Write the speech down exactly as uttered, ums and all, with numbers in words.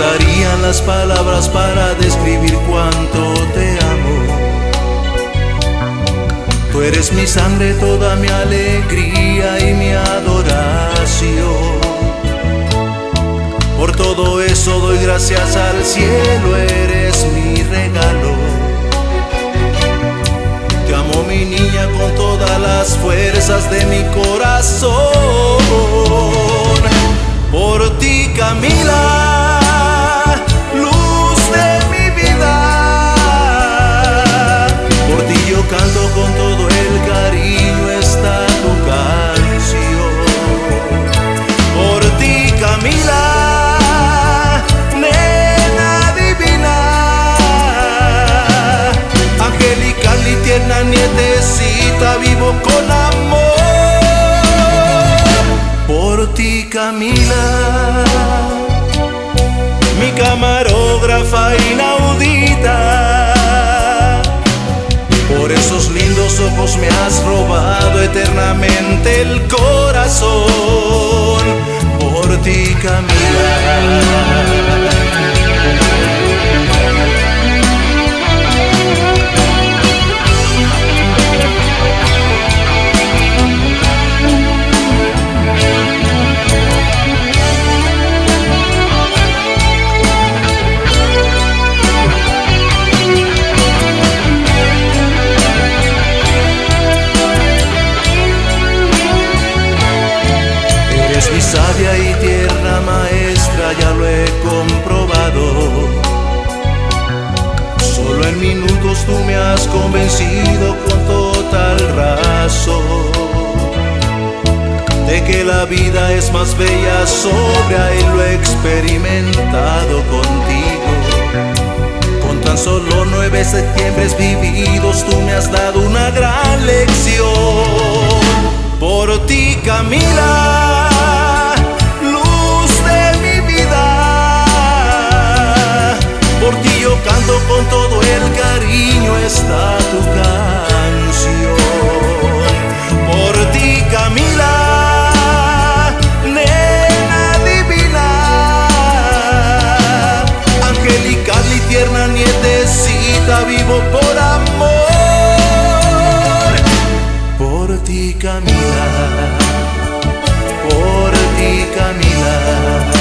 alcanzarían las palabras para describir cuánto te amo. Tú eres mi sangre, toda mi alegría y mi adoración. Por todo eso doy gracias al cielo, eres mi regalo. Te amo, mi niña, con todas las fuerzas de mi corazón. Por ti, Camila, luz de mi vida. Por ti yo canto con todo el cariño esta tu canción. Por ti, Camila, tierna nietecita, vivo con amor. Por ti, Camila, mi camarógrafa inaudita. Por esos lindos ojos me has robado eternamente el corazón. Por ti, Camila. Sabia y tierna maestra, ya lo he comprobado. Solo en minutos tú me has convencido con total razón de que la vida es más bella sobria, y lo he experimentado contigo. Con tan solo nueve septiembres vividos tú me has dado una gran lección. Por ti, Camila, canto con todo el cariño esta tu canción. Por ti, Camila, nena divina, angelical y tierna nietecita, vivo por amor. Por ti, Camila, por ti, Camila.